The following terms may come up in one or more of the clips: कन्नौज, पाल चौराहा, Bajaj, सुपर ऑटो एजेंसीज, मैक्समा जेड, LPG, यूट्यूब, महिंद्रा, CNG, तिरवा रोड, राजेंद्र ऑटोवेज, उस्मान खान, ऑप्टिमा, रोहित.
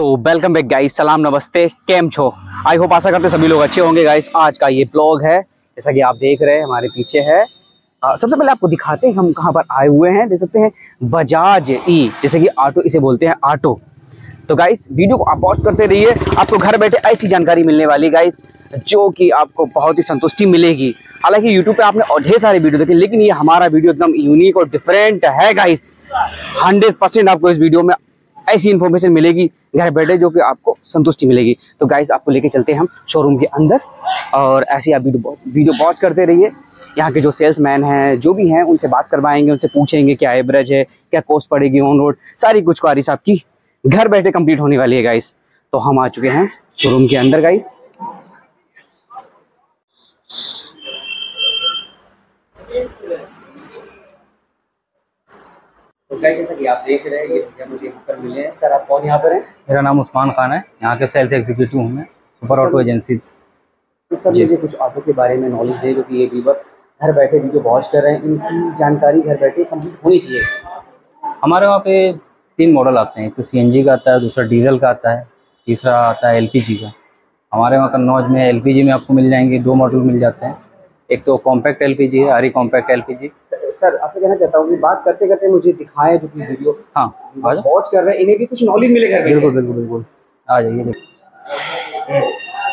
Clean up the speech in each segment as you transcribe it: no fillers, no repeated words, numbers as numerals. So welcome back guys, सलाम नमस्ते, केम छो। आई होप, आशा करते सभी लोग अच्छे होंगे। गाइस आज का ये ब्लॉग है, जैसा कि आप देख रहे हैं हमारे पीछे है। सबसे पहले आपको दिखाते हैं हम कहाँ पर आए हुए हैं। देख सकते हैं बजाज ई, जैसे कि ऑटो इसे बोलते हैं, ऑटो। तो गाइस वीडियो को आप पॉज करते रहिए, आपको घर बैठे ऐसी जानकारी मिलने वाली गाइस जो कि आपको बहुत ही संतुष्टि मिलेगी। हालांकि यूट्यूब पे आपने और ढेर सारे वीडियो देखे, लेकिन ये हमारा वीडियो एकदम यूनिक और डिफरेंट है गाइस। 100% आपको इस वीडियो में ऐसी इन्फॉर्मेशन मिलेगी घर बैठे जो कि आपको संतुष्टि मिलेगी। तो गाइस आपको लेके चलते हैं हम शोरूम के अंदर, और ऐसे आप वीडियो वॉच करते रहिए। यहाँ के जो सेल्समैन हैं, जो भी हैं, उनसे बात करवाएंगे, उनसे पूछेंगे क्या एवरेज है, क्या कॉस्ट पड़ेगी ऑन रोड, सारी कुछ क्वारीज आपकी घर बैठे कंप्लीट होने वाली है गाइस। तो हम आ चुके हैं शोरूम के अंदर गाइस। तो जैसा कि आप देख रहे हैं ये भैया मुझे यहाँ पर मिले हैं। सर आप कौन यहाँ पर हैं? मेरा नाम उस्मान खान है, यहाँ के सेल्स एग्जीक्यूटिव हूँ मैं, सुपर ऑटो एजेंसीज। तो सर मुझे कुछ ऑटो के बारे में नॉलेज दें, जो कि ये व्यूवर घर बैठे वीडियो वॉच कर रहे हैं, इनकी जानकारी घर बैठे कंप्लीट होनी चाहिए। हमारे वहाँ पे 3 मॉडल आते हैं, तो CNG का आता है, दूसरा डीजल का आता है, तीसरा आता है LPG का। हमारे वहाँ कन्नौज में LPG में आपको मिल जाएंगे 2 मॉडल मिल जाते हैं, एक तो कॉम्पैक्ट LPG है, आरी कॉम्पैक्ट एलपीजी। सर आपसे कहना चाहता हूँ कि बात करते करते मुझे दिखाएं जो कि वीडियो वॉच कर रहे हैं, इन्हें भी कुछ नॉलेज मिलेगा। बिल्कुल बिल्कुल बिल्कुल, आ जाइए।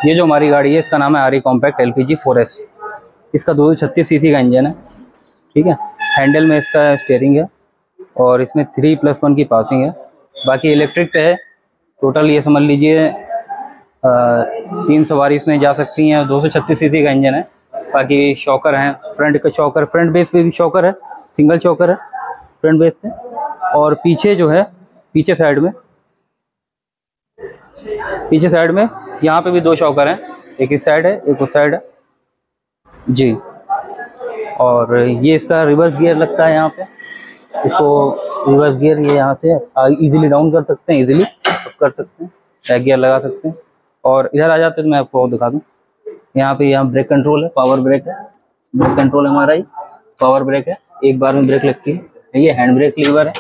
ये जो हमारी गाड़ी है इसका नाम है आरी कॉम्पैक्ट LPG 4S। इसका 236cc का इंजन है, ठीक है। हैंडल में इसका स्टेयरिंग है और इसमें 3+1 की पासिंग है, बाकी इलेक्ट्रिक पे है। टोटल ये समझ लीजिए 3 सवारी इसमें जा सकती हैं। 236cc का इंजन है, बाकी शॉकर हैं, फ्रंट का शॉकर, फ्रंट बेस पे भी शॉकर है, सिंगल शॉकर है फ्रंट बेस पे, और पीछे जो है पीछे साइड में यहाँ पे भी 2 शॉकर हैं, एक इस साइड है एक उस साइड है जी। और ये इसका रिवर्स गियर लगता है यहाँ पे, इसको रिवर्स गियर ये यहाँ से इजीली डाउन कर सकते हैं, इजीली अप कर सकते हैं, बैक गियर लगा सकते हैं। और इधर आ जाते हैं तो मैं आपको दिखा दूँ, यहाँ पे यहाँ ब्रेक कंट्रोल है, पावर ब्रेक है, ब्रेक कंट्रोल हमारा ही पावर ब्रेक है, एक बार में ब्रेक लगती है। ये हैंड ब्रेक लीवर है,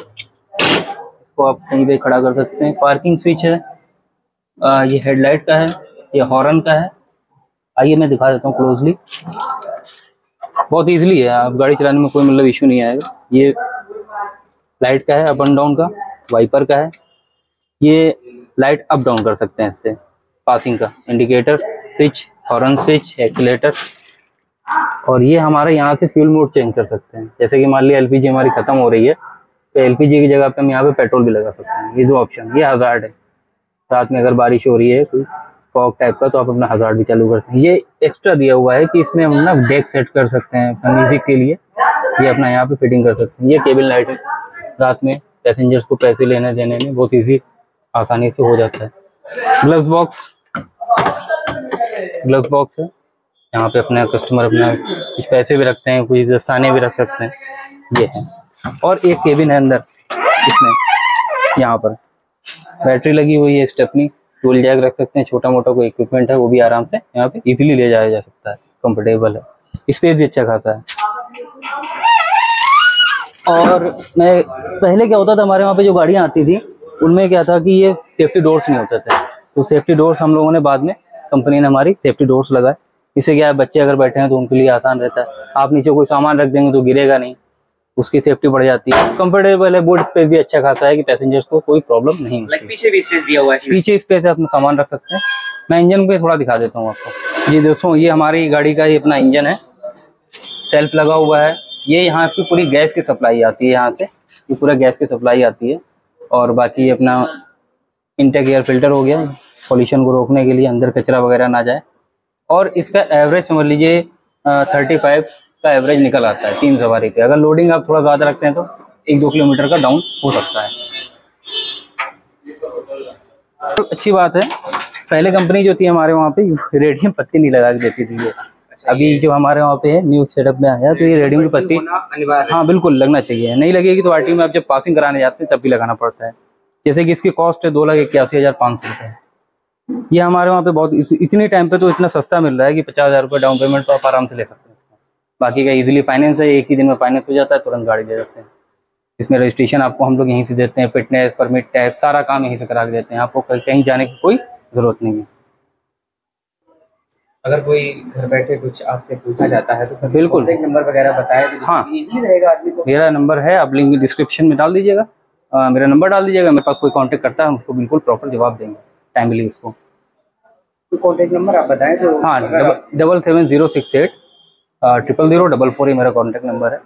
इसको आप कहीं पे खड़ा कर सकते हैं। पार्किंग स्विच है, ये हेडलाइट का है, ये हॉर्न का है। आइए मैं दिखा देता हूँ क्लोजली, बहुत ईजिली है, आप गाड़ी चलाने में कोई मतलब इशू नहीं आएगा। ये लाइट का है, अप एंड डाउन का, वाइपर का है, ये लाइट अप डाउन कर सकते हैं इससे, पासिंग का, indicator switch, horn switch, accelerator. और ये हमारा यहाँ से फ्यूल मोड चेंज कर सकते हैं, जैसे कि मान लिया LPG हमारी खत्म हो रही है तो LPG की जगह पे हम यहाँ पे पेट्रोल भी लगा सकते हैं। ये जो ऑप्शन, ये हजार्ड है, रात में अगर बारिश हो रही है कोई फॉग टाइप का तो आप अपना हजार्ड भी चालू कर सकते हैं। ये एक्स्ट्रा दिया हुआ है कि इसमें हम ना डेक सेट कर सकते हैं अपना म्यूजिक के लिए, ये अपना यहाँ पे फिटिंग कर सकते हैं। ये केबिल लाइट है, रात में पैसेंजर्स को पैसे लेने देने में बहुत ईजी आसानी से हो जाता है। ग्लव्स बॉक्स, ग्लव्स बॉक्स है, यहाँ पे अपना कस्टमर अपना कुछ पैसे भी रखते हैं, कुछ दस्ताने भी रख सकते हैं, ये है। और एक केबिन है अंदर, इसमें यहाँ पर बैटरी लगी हुई है, स्टेपनी, टूल जैक रख सकते हैं, छोटा मोटा कोई इक्विपमेंट है वो भी आराम से यहाँ पे इजीली ले जाया जा सकता है, कंफर्टेबल है, स्पेस भी अच्छा खासा है। और मैं पहले क्या होता था हमारे वहाँ पे जो गाड़ियाँ आती थी उनमें क्या था कि ये सेफ्टी डोर्स नहीं होते थे, तो सेफ्टी डोर्स हम लोगों ने बाद में, कंपनी ने हमारी सेफ्टी डोर्स लगाए। इससे क्या है, बच्चे अगर बैठे हैं तो उनके लिए आसान रहता है, आप नीचे कोई सामान रख देंगे तो गिरेगा नहीं, उसकी सेफ्टी बढ़ जाती है, कंफर्टेबल है। बूट स्पेस भी अच्छा खासा है कि पैसेंजर्स को कोई प्रॉब्लम नहीं होती। पीछे भी स्पेस दिया हुआ है, पीछे स्पेस है, अपना सामान रख सकते हैं। मैं इंजन को थोड़ा दिखा देता हूँ आपको। ये दोस्तों ये हमारी गाड़ी का ये अपना इंजन है, सेल्फ लगा हुआ है, ये यहाँ की पूरी गैस की सप्लाई आती है, यहाँ से ये पूरा गैस की सप्लाई आती है। और बाकी अपना इनटेक एयर फिल्टर हो गया, पॉल्यूशन को रोकने के लिए, अंदर कचरा वगैरह ना जाए। और इसका एवरेज समझ लीजिए 35 का एवरेज निकल आता है 3 सवारी पे। अगर लोडिंग आप थोड़ा ज़्यादा रखते हैं तो 1-2 किलोमीटर का डाउन हो सकता है। तो अच्छी बात है, पहले कंपनी जो थी हमारे वहाँ पे रेडियम पत्ती नहीं लगा के देती थी ये। अभी जो हमारे वहाँ पे है न्यू सेटअप में आया तो ये रेडियम की पत्ती, हाँ बिल्कुल लगना चाहिए, नहीं लगेगी तो आरटीओ में आप जब पासिंग कराने जाते हैं तब भी लगाना पड़ता है। जैसे कि इसकी कॉस्ट है 2,81,500 रुपये। ये हमारे वहाँ पे बहुत इतने टाइम पे तो इतना सस्ता मिल रहा है कि 50,000 रुपये डाउन पेमेंट तो आप आराम से ले सकते हैं इसका। बाकी का इजीली फाइनेंस है, एक ही दिन में फाइनेंस हो जाता है, तुरंत गाड़ी ले सकते हैं। इसमें रजिस्ट्रेशन आपको हम लोग यहीं से देते हैं, फिटनेस परमिट टैक्स सारा काम यहीं से करा के देते हैं, आपको कहीं जाने की कोई जरूरत नहीं है। अगर कोई घर बैठे कुछ आपसे पूछना चाहता है तो सर बिल्कुल नंबर वगैरह बताएं तो हाँ इजी रहेगा आदमी को। मेरा नंबर है, आप लिंक डिस्क्रिप्शन में डाल दीजिएगा, मेरा नंबर डाल दीजिएगा, मेरे पास कोई कांटेक्ट करता है उसको बिल्कुल प्रॉपर जवाब देंगे टाइमली इसको। तो कांटेक्ट नंबर आप बताएं तो हाँ 7706800044 मेरा कॉन्टेक्ट नंबर है।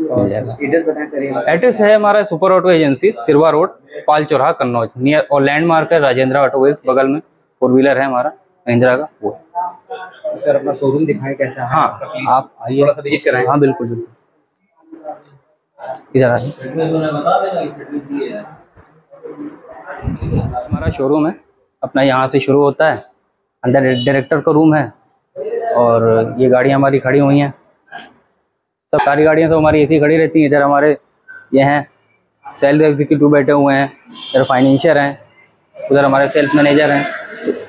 एड्रेस बताएं सर। एड्रेस है हमारा सुपर ऑटो एजेंसीज, तिरवा रोड, पाल चौराहा, कन्नौज नियर, और लैंडमार्क है राजेंद्र ऑटोवेज बगल में, फोर व्हीलर है हमारा महिंद्रा का वो है। सर अपना शोरूम दिखाएं कैसा है? हाँ आप आइए थोड़ा सा विजिट कराएं। हाँ बिल्कुल बिल्कुल इधर आइए। हमारा शोरूम है अपना, यहाँ से शुरू होता है, अंदर डायरेक्टर का रूम है और ये गाड़ियाँ हमारी खड़ी हुई हैं, सब सारी गाड़ियाँ तो हमारी ऐसी खड़ी रहती हैं। इधर हमारे ये हैं सेल्स एग्जीक्यूटिव बैठे हुए हैं, इधर फाइनेंशियर हैं, उधर हमारे सेल्स मैनेजर हैं,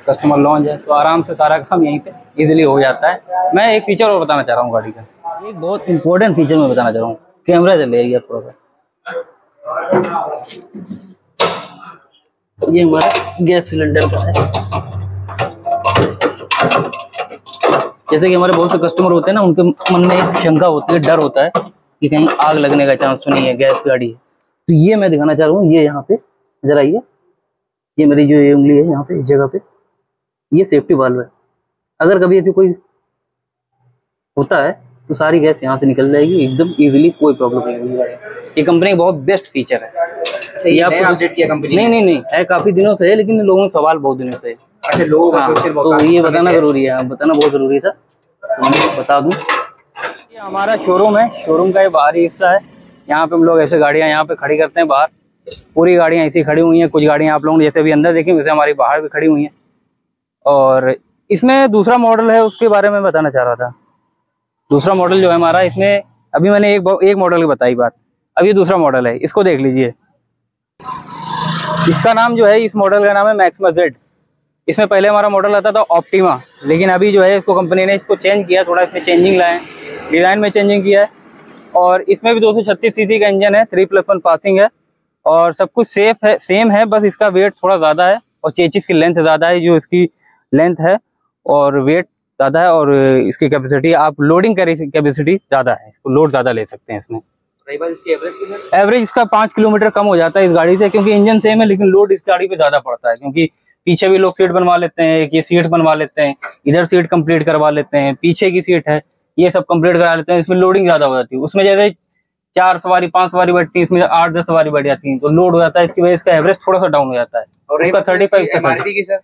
कस्टमर लॉन्च है, तो आराम से सारा काम यहीं पे इजीली हो जाता है। मैं एक फीचर और बताना चाह रहा हूँ गाड़ी का, एक बहुत इंपॉर्टेंट फीचर मैं बताना चाह रहा हूँ। कैमरा चलेगा थोड़ा सा, ये हमारा गैस सिलेंडर का है। जैसे कि हमारे बहुत से कस्टमर होते हैं ना, उनके मन में एक शंका होती है, डर होता है कि कहीं आग लगने का चांस नहीं है, गैस गाड़ी है, तो ये मैं दिखाना चाह रहा हूँ। ये यहाँ पे जरा आइए, ये मेरी जो ये उंगली है यहाँ पे इस जगह पे, ये सेफ्टी वाल्व है, अगर कभी ऐसी कोई होता है तो सारी गैस यहाँ से निकल जाएगी एकदम इजीली, कोई प्रॉब्लम नहीं होगी गाड़ी। ये कंपनी का बहुत बेस्ट फीचर है। अच्छा ये आपको अपडेट किया कंपनी? नहीं है काफी दिनों से है, लेकिन लोगों ने सवाल बहुत दिनों से। अच्छा लोग तो ये बताना जरूरी है, बताना बहुत जरूरी था तो मैं बता दूँ। ये हमारा शोरूम है, शोरूम का ये बाहरी हिस्सा है, यहाँ पे हम लोग ऐसे गाड़ियाँ यहाँ पे खड़ी करते हैं बाहर, पूरी गाड़ियाँ ऐसी खड़ी हुई हैं। कुछ गाड़ियाँ आप लोग जैसे भी अंदर देखी वैसे हमारी बाहर भी खड़ी हुई हैं। और इसमें दूसरा मॉडल है, उसके बारे में बताना चाह रहा था। दूसरा मॉडल जो है हमारा, इसमें अभी मैंने एक मॉडल की बताई बात, अब ये दूसरा मॉडल है, इसको देख लीजिए। इसका नाम जो है, इस मॉडल का नाम है मैक्समा जेड। इसमें पहले हमारा मॉडल आता था ऑप्टिमा, लेकिन अभी जो है इसको कंपनी ने इसको चेंज किया, थोड़ा इसमें चेंजिंग लाए, डिज़ाइन में चेंजिंग किया है। और इसमें भी 236 सीसी का इंजन है, 3+1 पासिंग है और सब कुछ सेफ है, सेम है, बस इसका वेट थोड़ा ज़्यादा है और चेचिस की लेंथ ज़्यादा है, जो इसकी लेंथ है और वेट ज़्यादा है, और इसकी कैपेसिटी आप लोडिंग कैपेसिटी ज़्यादा है, इसको लोड ज़्यादा ले सकते हैं इसमें। इसकी एवरेज इसका 5 किलोमीटर कम हो जाता है इस गाड़ी से, क्योंकि इंजन सेम है लेकिन लोड इस गाड़ी पे ज़्यादा पड़ता है, क्योंकि पीछे भी लोग सीट बनवा लेते हैं, एक ये सीट बनवा लेते हैं, इधर सीट कम्प्लीट करवा लेते हैं, पीछे की सीट है ये सब कम्प्लीट करा लेते हैं, इसमें लोडिंग ज़्यादा हो जाती है। उसमें जैसे 4 सवारी 5 सवारी बैठती है, इसमें 8-10 सवारी बैठ जाती है, तो लोड हो जाता है, इसकी वजह से इसका एवरेज थोड़ा सा डाउन हो जाता है। और इसका 35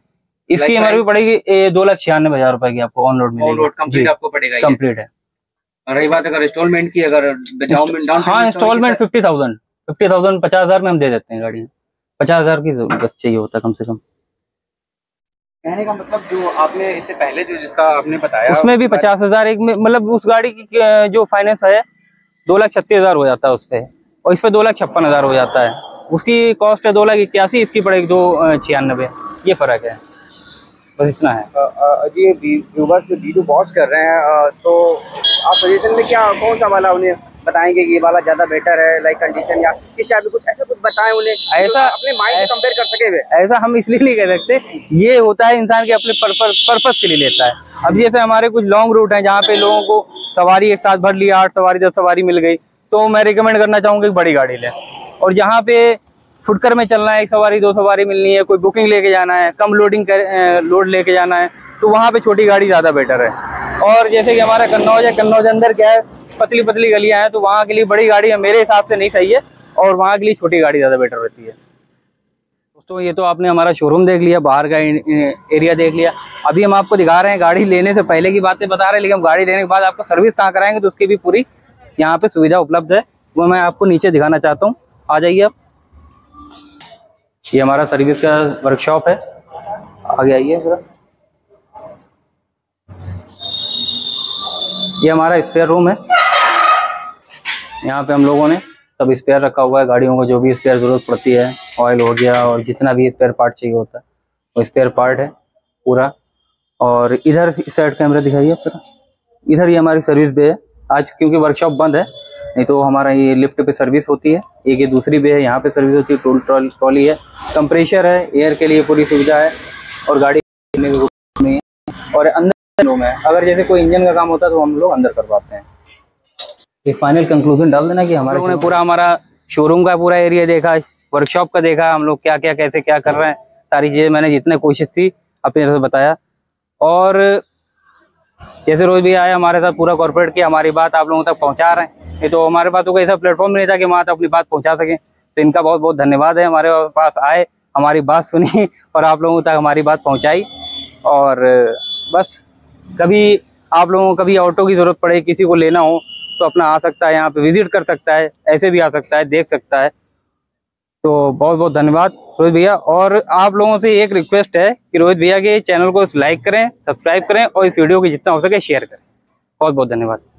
इसकी एमआरपी पड़ेगी 2,96,000 रुपए की, आपको ऑन रोड मिलेगी, कंप्लीट आपको पड़ेगा, कंप्लीट है। और रही बात अगर इंस्टॉलमेंट की, अगर डाउन हाँ इंस्टॉलमेंट 50,000 50,000 में हम दे देते हैं गाड़ी, 50,000 की जरूरत चाहिए होता है कम से कम। कहने का मतलब जो आपने इससे पहले जो जिसका आपने बताया उसमें भी 50,000 एक में, मतलब उस गाड़ी की जो फाइनेंस है 2,36,000 हो जाता है उस पर, और इस पर 2,56,000 हो जाता है। उसकी कॉस्ट है 2,81,000, इसकी पड़ेगी 2,96,000, ये फर्क है, बस इतना है। जी व्यूवर्स वीडियो वॉच कर रहे हैं तो आप सजेशन में क्या कौन सा वाला उन्हें बताएंगे ये वाला ज़्यादा बेटर है, लाइक कंडीशन या किस टाइप में, कुछ ऐसा कुछ बताएं उन्हें, ऐसा अपने माइंड से कंपेयर कर सके हुए। ऐसा हम इसलिए नहीं कह सकते, ये होता है इंसान के अपने पर्पस के लिए लेता है। अब जैसे हमारे कुछ लॉन्ग रूट हैं जहाँ पे लोगों को सवारी एक साथ भर लिया, 8 सवारी 10 सवारी मिल गई, तो मैं रिकमेंड करना चाहूँगा एक बड़ी गाड़ी लें। और जहाँ पे फुटकर में चलना है, 1 सवारी 2 सवारी मिलनी है, कोई बुकिंग लेके जाना है, कम लोडिंग लोड लेके जाना है, तो वहाँ पे छोटी गाड़ी ज़्यादा बेटर है। और जैसे कि हमारा कन्नौज है, कन्नौज अंदर क्या है पतली पतली गलियाँ हैं, तो वहाँ के लिए बड़ी गाड़ी मेरे हिसाब से नहीं सही है, और वहाँ के लिए छोटी गाड़ी ज़्यादा बेटर रहती है। दोस्तों ये तो आपने हमारा शोरूम देख लिया, बाहर का एरिया देख लिया, अभी हम आपको दिखा रहे हैं गाड़ी लेने से पहले की बातें बता रहे हैं, लेकिन हम गाड़ी लेने के बाद आपको सर्विस कहाँ कराएंगे तो उसकी भी पूरी यहाँ पे सुविधा उपलब्ध है, वो मैं आपको नीचे दिखाना चाहता हूँ, आ जाइए आप। ये हमारा सर्विस का वर्कशॉप है, आगे आइए जरा। ये हमारा स्पेयर रूम है, यहाँ पे हम लोगों ने सब स्पेयर रखा हुआ है, गाड़ियों को जो भी स्पेयर जरूरत पड़ती है, ऑयल हो गया और जितना भी स्पेयर पार्ट चाहिए होता है वो स्पेयर पार्ट है पूरा। और इधर साइड कैमरा दिखाइए, फिर इधर ये हमारी सर्विस बे है। आज क्योंकि वर्कशॉप बंद है नहीं तो हमारा ये लिफ्ट पे सर्विस होती है, एक ये दूसरी भी है, यहाँ पे सर्विस होती है, टोल ट्रॉली है, कंप्रेशर है, एयर के लिए पूरी सुविधा है और गाड़ी में भी नहीं है और अंदर रूम है। अगर जैसे कोई इंजन का काम होता है तो हम लोग अंदर कर पाते हैं। एक फाइनल कंक्लूजन डाल देना कि हमारे लोगों ने पूरा हमारा शोरूम का पूरा एरिया देखा, वर्कशॉप का देखा, हम लोग क्या क्या कैसे क्या कर रहे हैं, सारी चीज़ें मैंने जितने कोशिश थी अपनी तरफ से बताया। और जैसे रोहित भी आए हमारे साथ पूरा कॉर्पोरेट की हमारी बात आप लोगों तक पहुंचा रहे हैं, नहीं तो हमारे पास तो कोई ऐसा प्लेटफॉर्म नहीं था कि वहाँ तक अपनी बात पहुंचा सकें। तो इनका बहुत बहुत धन्यवाद है, हमारे पास आए, हमारी बात सुनी और आप लोगों तक हमारी बात पहुँचाई। और बस कभी आप लोगों को कभी ऑटो की ज़रूरत पड़े, किसी को लेना हो तो अपना आ सकता है, यहाँ पे विजिट कर सकता है, ऐसे भी आ सकता है, देख सकता है। तो बहुत बहुत धन्यवाद रोहित भैया। और आप लोगों से एक रिक्वेस्ट है कि रोहित भैया के चैनल को लाइक करें, सब्सक्राइब करें और इस वीडियो को जितना हो सके शेयर करें। बहुत बहुत धन्यवाद।